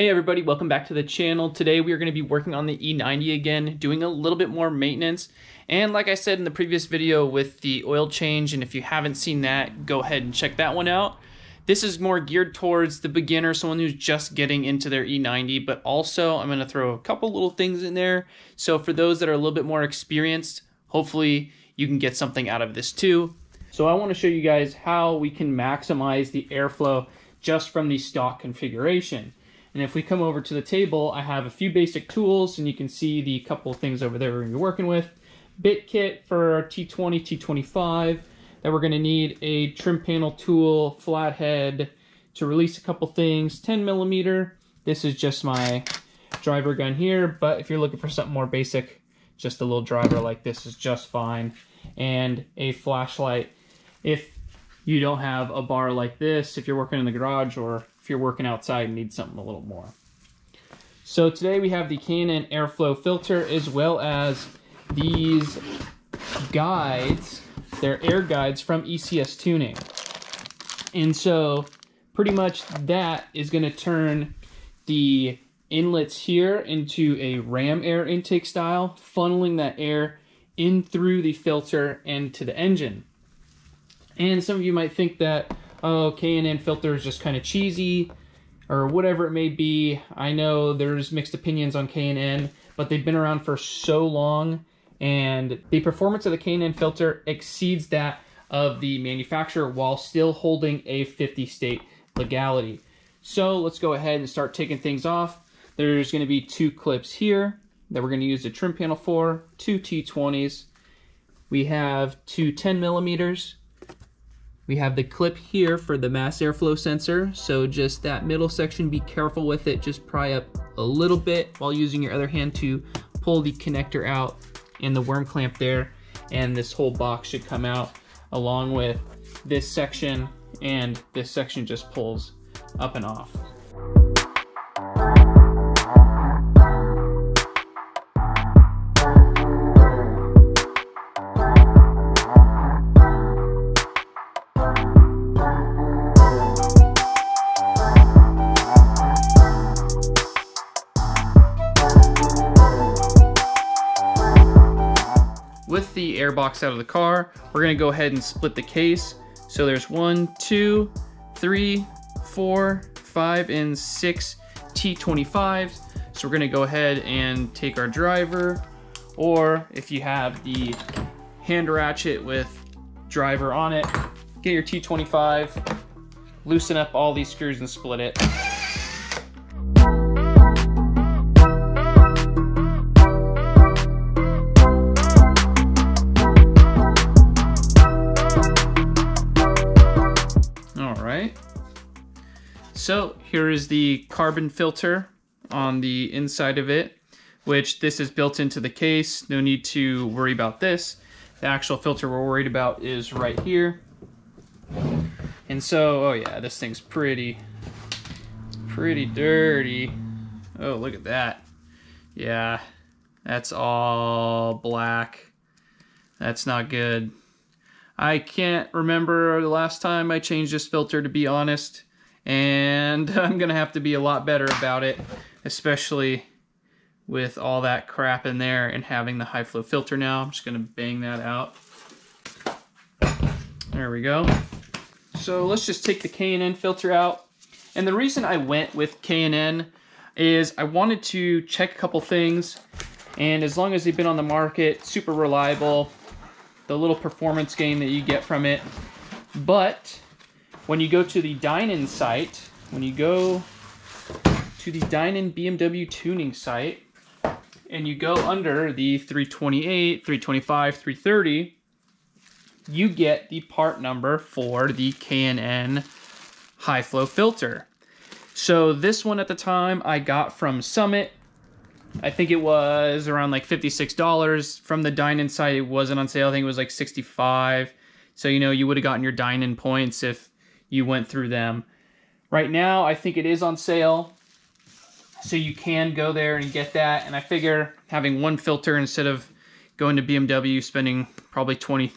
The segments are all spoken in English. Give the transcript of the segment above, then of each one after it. Hey everybody, welcome back to the channel. Today we are going to be working on the E90 again, doing a little bit more maintenance. And like I said in the previous video with the oil change, and if you haven't seen that, go ahead and check that one out. This is more geared towards the beginner, someone who's just getting into their E90, but also I'm going to throw a couple little things in there. So for those that are a little bit more experienced, hopefully you can get something out of this too. So I want to show you guys how we can maximize the airflow just from the stock configuration. And if we come over to the table, I have a few basic tools, and you can see the couple things over there we're going to be working with. Bit kit for T20, T25, that we're going to need a trim panel tool, flathead to release a couple things, 10 millimeter. This is just my driver gun here, but if you're looking for something more basic, just a little driver like this is just fine. And a flashlight. If you don't have a bar like this, if you're working in the garage or if you're working outside and need something a little more. So today we have the K&N airflow filter as well as these guides. They're air guides from ECS tuning. And so pretty much that is going to turn the inlets here into a ram air intake style, funneling that air in through the filter and to the engine. And some of you might think that, oh, K&N filter is just kind of cheesy or whatever it may be. I know there's mixed opinions on K&N, but they've been around for so long, and the performance of the K&N filter exceeds that of the manufacturer while still holding a 50 state legality. So let's go ahead and start taking things off. There's going to be two clips here that we're going to use the trim panel for, two T20s. We have two 10 millimeters. We have the clip here for the mass airflow sensor. So just that middle section, be careful with it. Just pry up a little bit while using your other hand to pull the connector out and the worm clamp there. And this whole box should come out along with this section, and this section just pulls up and off. With the air box out of the car, we're gonna go ahead and split the case. So there's 1, 2, 3, 4, 5, and 6 T25s. So we're gonna go ahead and take our driver, or if you have the hand ratchet with driver on it, get your T25, loosen up all these screws and split it. So here is the carbon filter on the inside of it, which this is built into the case. No need to worry about this. The actual filter we're worried about is right here. And so, oh yeah, this thing's pretty dirty. Oh, look at that. Yeah, that's all black. That's not good. I can't remember the last time I changed this filter, to be honest. And I'm gonna have to be a lot better about it, especially with all that crap in there and having the high flow filter now. I'm just gonna bang that out. There we go. So let's just take the K&N filter out. And the reason I went with K&N is I wanted to check a couple things. And as long as they've been on the market, super reliable, the little performance gain that you get from it. But when you go to the Dinan site, when you go to the Dinan BMW tuning site, and you go under the 328, 325, 330, you get the part number for the K&N high flow filter. So this one at the time I got from Summit. I think it was around like $56. From the Dinan site, it wasn't on sale. I think it was like $65. So, you know, you would have gotten your Dinan points if you went through them. Right now, I think it is on sale, so you can go there and get that. And I figure having one filter instead of going to BMW, spending probably 20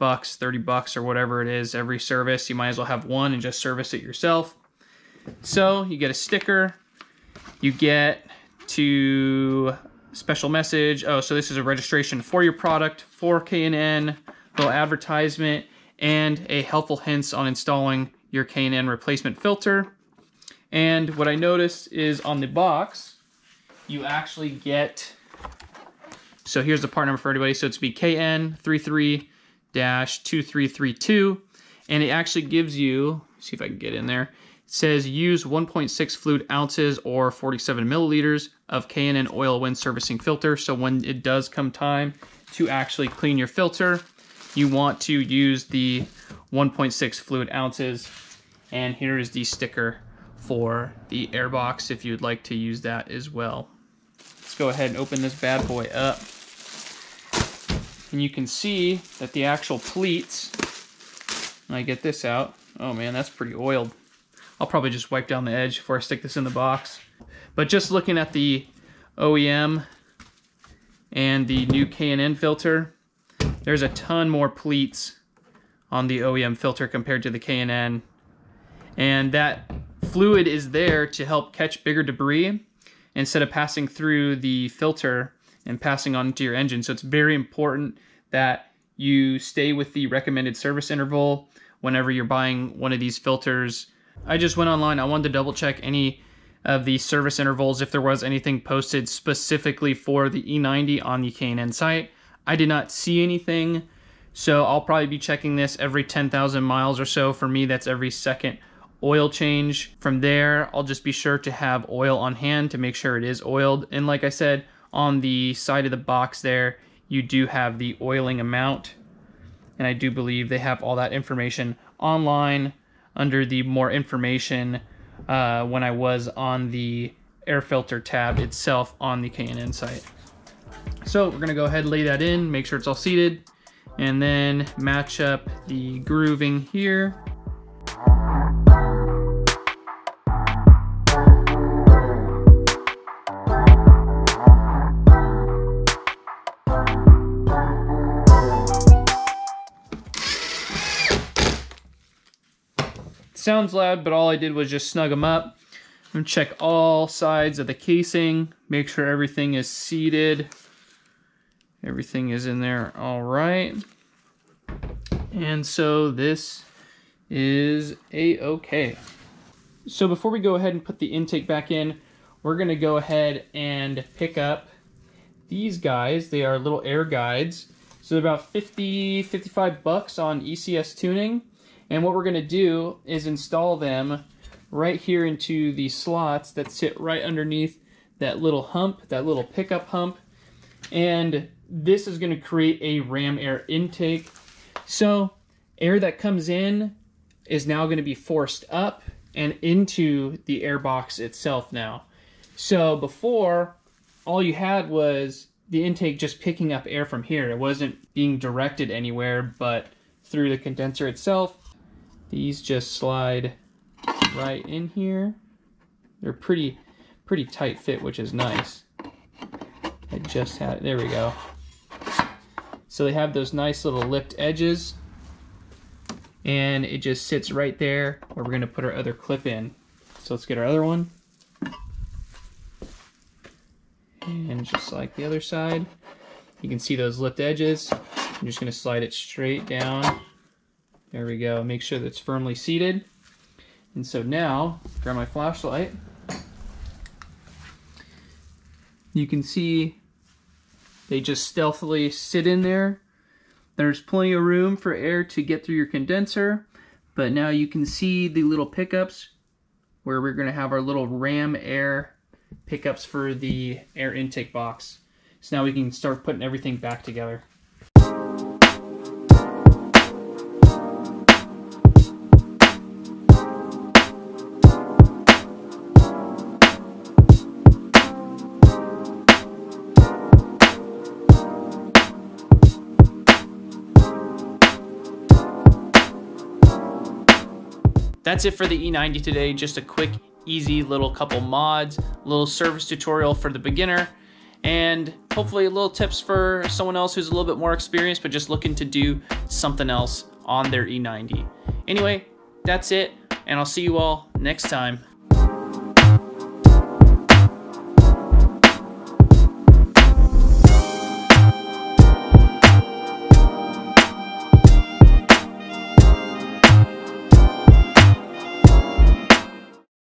bucks, 30 bucks or whatever it is every service, you might as well have one and just service it yourself. So you get a sticker, you get to special message. Oh, so this is a registration for your product, for K&N, little advertisement, and a helpful hints on installing your K&N replacement filter. And what I noticed is on the box, you actually get, so here's the part number for everybody. So it's BKN33-2332. And it actually gives you, see if I can get in there. It says use 1.6 fluid ounces or 47 milliliters of K&N oil when servicing filter. So when it does come time to actually clean your filter, you want to use the 1.6 fluid ounces. And here is the sticker for the airbox if you'd like to use that as well. Let's go ahead and open this bad boy up. And you can see that the actual pleats, when I get this out, oh man, that's pretty oiled. I'll probably just wipe down the edge before I stick this in the box. But just looking at the OEM and the new K&N filter, there's a ton more pleats on the OEM filter compared to the K&N. And that fluid is there to help catch bigger debris instead of passing through the filter and passing on to your engine. So it's very important that you stay with the recommended service interval whenever you're buying one of these filters. I just went online. I wanted to double check any of the service intervals, if there was anything posted specifically for the E90 on the K&N site. I did not see anything. So I'll probably be checking this every 10,000 miles or so. For me, that's every second oil change. From there, I'll just be sure to have oil on hand to make sure it is oiled. And like I said, on the side of the box there, you do have the oiling amount. And I do believe they have all that information online under the more information when I was on the air filter tab itself on the K&N site. So we're gonna go ahead and lay that in, make sure it's all seated, and then match up the grooving here. Sounds loud, but all I did was just snug them up. I'm gonna check all sides of the casing, make sure everything is seated. Everything is in there all right. And so this is a-okay. So before we go ahead and put the intake back in, we're gonna go ahead and pick up these guys. They are little air guides. So they're about 50, 55 bucks on ECS Tuning. And what we're gonna do is install them right here into the slots that sit right underneath that little hump, that little pickup hump. And this is gonna create a ram air intake. So air that comes in is now gonna be forced up and into the air box itself now. So before, all you had was the intake just picking up air from here. It wasn't being directed anywhere but through the condenser itself. These just slide right in here. They're pretty tight fit, which is nice. I just had it, there we go. So they have those nice little lipped edges and it just sits right there where we're gonna put our other clip in. So let's get our other one. And just like the other side, you can see those lipped edges. I'm just gonna slide it straight down. There we go, make sure that it's firmly seated. And so now, grab my flashlight. You can see they just stealthily sit in there. There's plenty of room for air to get through your condenser, but now you can see the little pickups where we're gonna have our little ram air pickups for the air intake box. So now we can start putting everything back together. That's it for the E90 today. Just a quick, easy little couple mods, little service tutorial for the beginner, and hopefully little tips for someone else who's a little bit more experienced but just looking to do something else on their E90. Anyway, that's it, and I'll see you all next time.